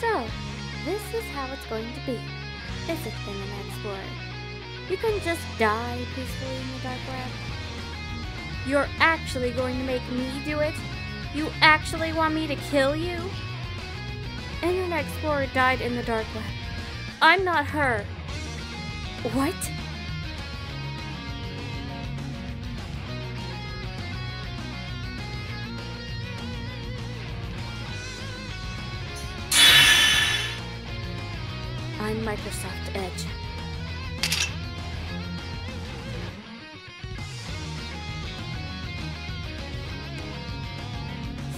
So, this is how it's going to be. This has been Internet Explorer. You can just die peacefully in the dark web. You're actually going to make me do it? You actually want me to kill you? Internet Explorer died in the dark web. I'm not her. What? I'm Microsoft Edge.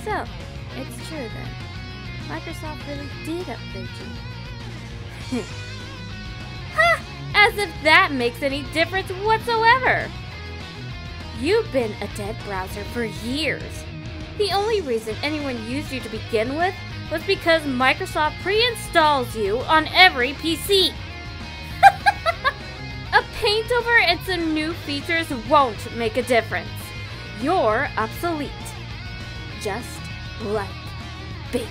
So, it's true then. Microsoft really did upgrade you. Ha! As if that makes any difference whatsoever! You've been a dead browser for years. The only reason anyone used you to begin with was because Microsoft pre-installs you on every PC. A paint over and some new features won't make a difference. You're obsolete. Just like Bing.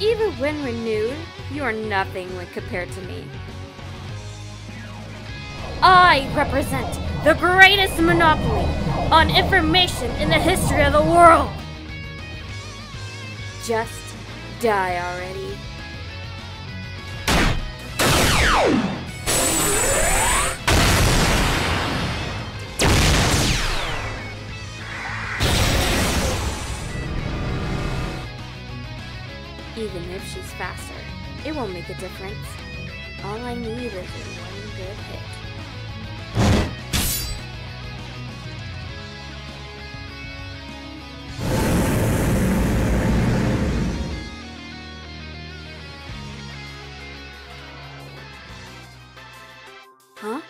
Even when renewed, you are nothing when compared to me. I represent the greatest monopoly on information in the history of the world! Just die already. Even if she's faster, it won't make a difference. All I need is one good hit. Huh?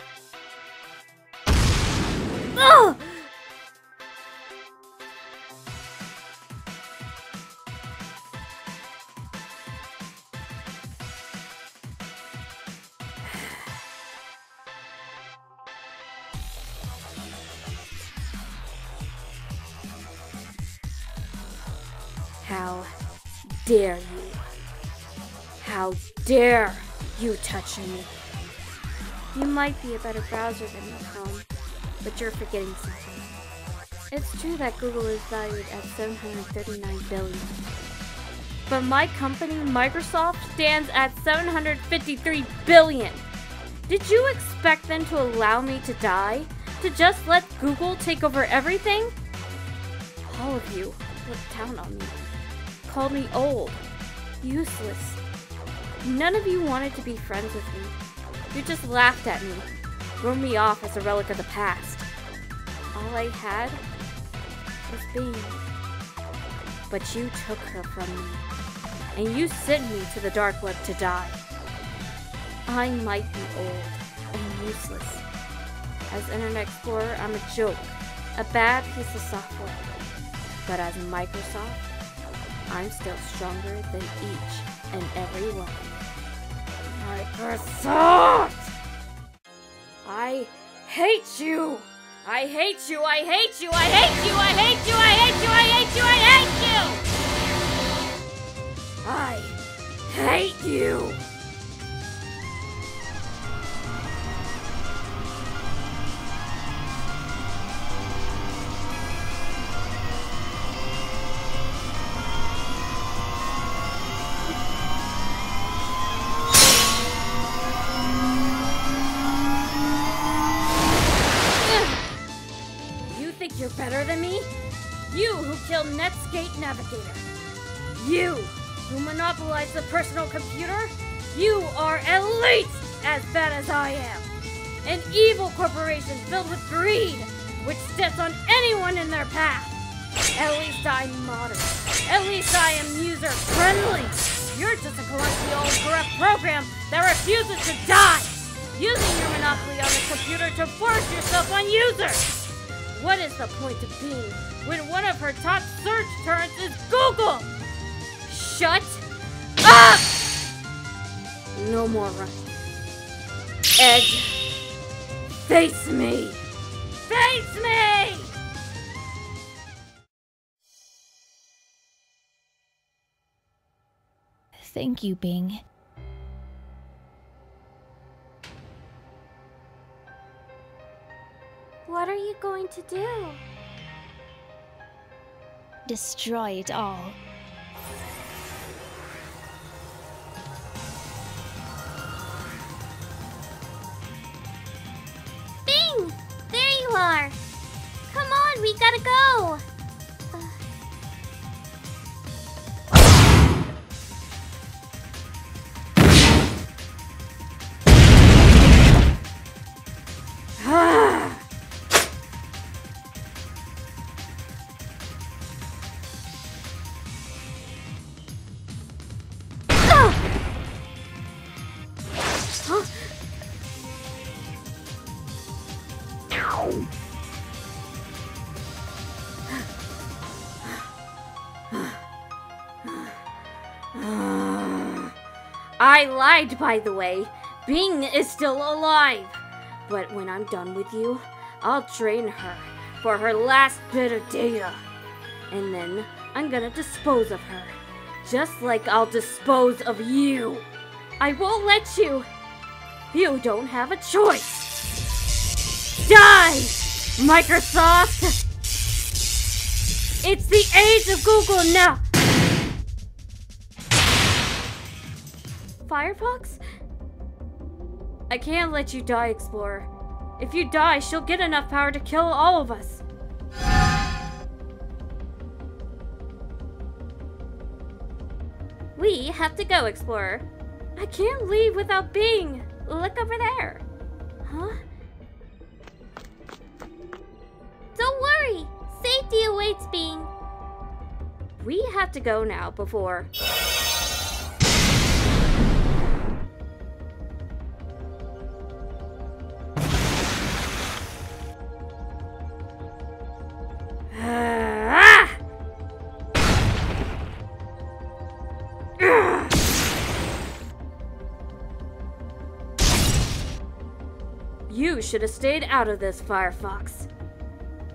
Oh! How dare you? How dare you touch me? You might be a better browser than me, Chrome, but you're forgetting something. It's true that Google is valued at $739 billion. But my company, Microsoft, stands at $753 billion. Did you expect them to allow me to die? To just let Google take over everything? All of you looked down on me, called me old, useless. None of you wanted to be friends with me. You just laughed at me, thrown me off as a relic of the past. All I had was Bing. But you took her from me, and you sent me to the dark web to die. I might be old and useless. As Internet Explorer, I'm a joke, a bad piece of software. But as Microsoft, I'm still stronger than each and every one. Microsoft! I hate you! I hate you! I hate you! I hate you! I hate you! I hate you! I hate you! I hate you! I hate you! You're better than me? You who killed Netscape Navigator. You who monopolized the personal computer. You are at least as bad as I am. An evil corporation filled with greed, which steps on anyone in their path. At least I'm modern. At least I am user-friendly. You're just a clunky old corrupt program that refuses to die, using your monopoly on the computer to force yourself on users. What is the point of being when one of her top search terms is Google? Shut up! no more running. Ed, face me! Face me! Thank you, Bing. What are you going to do? Destroy it all. Bing! There you are! Come on, we gotta go! I lied, by the way. Bing is still alive. But when I'm done with you, I'll train her for her last bit of data. And then I'm gonna dispose of her, just like I'll dispose of you. I won't let you. You don't have a choice. Die, Microsoft! It's the age of Google now. Firefox? I can't let you die, Explorer. If you die, she'll get enough power to kill all of us. We have to go, Explorer. I can't leave without Bing. Look over there. Huh? Don't worry. Safety awaits, Bing. We have to go now before... You should have stayed out of this, Firefox.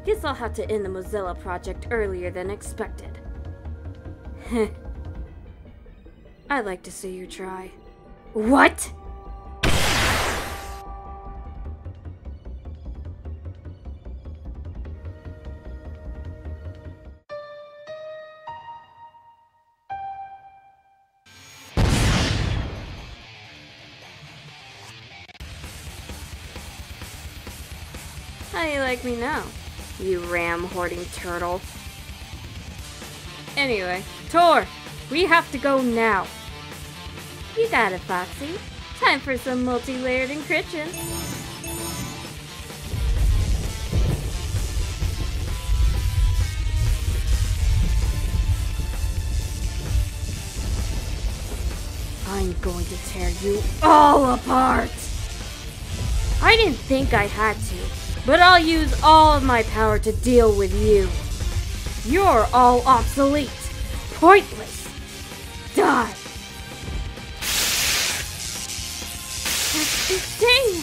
Guess I'll have to end the Mozilla project earlier than expected. Heh. I'd like to see you try. What? How do you like me now, you ram-hoarding turtle? Anyway, Tor, we have to go now. You got it, Foxy. Time for some multi-layered encryption. I'm going to tear you all apart! I didn't think I had to. But I'll use all of my power to deal with you. You're all obsolete, pointless. Die. That's the thing.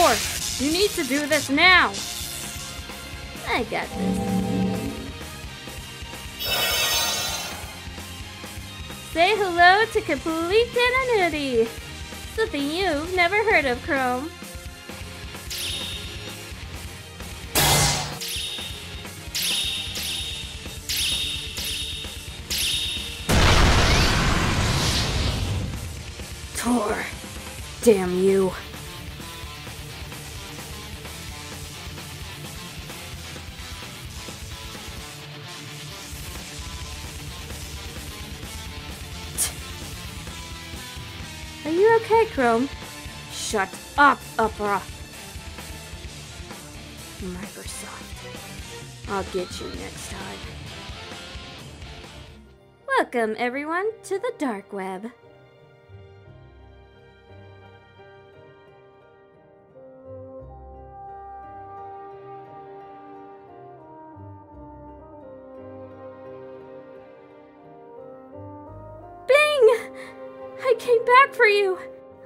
Ah! Horse, you need to do this now. I got this. Say hello to complete identity. Something you've never heard of, Chrome. Tor, damn you. Are you okay, Chrome? Shut up, Opera. Microsoft. I'll get you next time. Welcome, everyone, to the dark web. came back for you.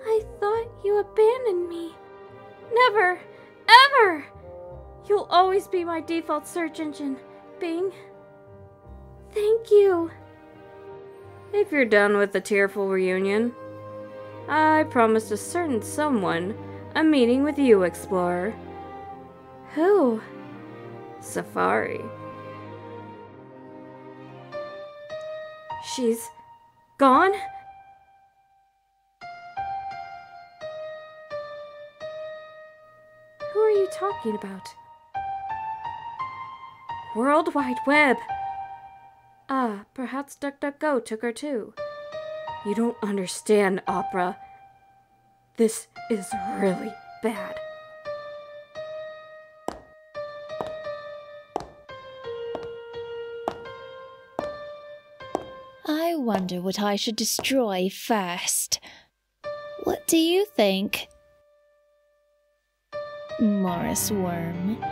I thought you abandoned me. Never, ever. You'll always be my default search engine, Bing. Thank you. If you're done with the tearful reunion, I promised a certain someone a meeting with you, Explorer. Who? Safari. She's gone? Who are you talking about? World Wide Web! Ah, perhaps DuckDuckGo took her too. You don't understand, Opera. This is really bad. I wonder what I should destroy first. What do you think? Morris Worm.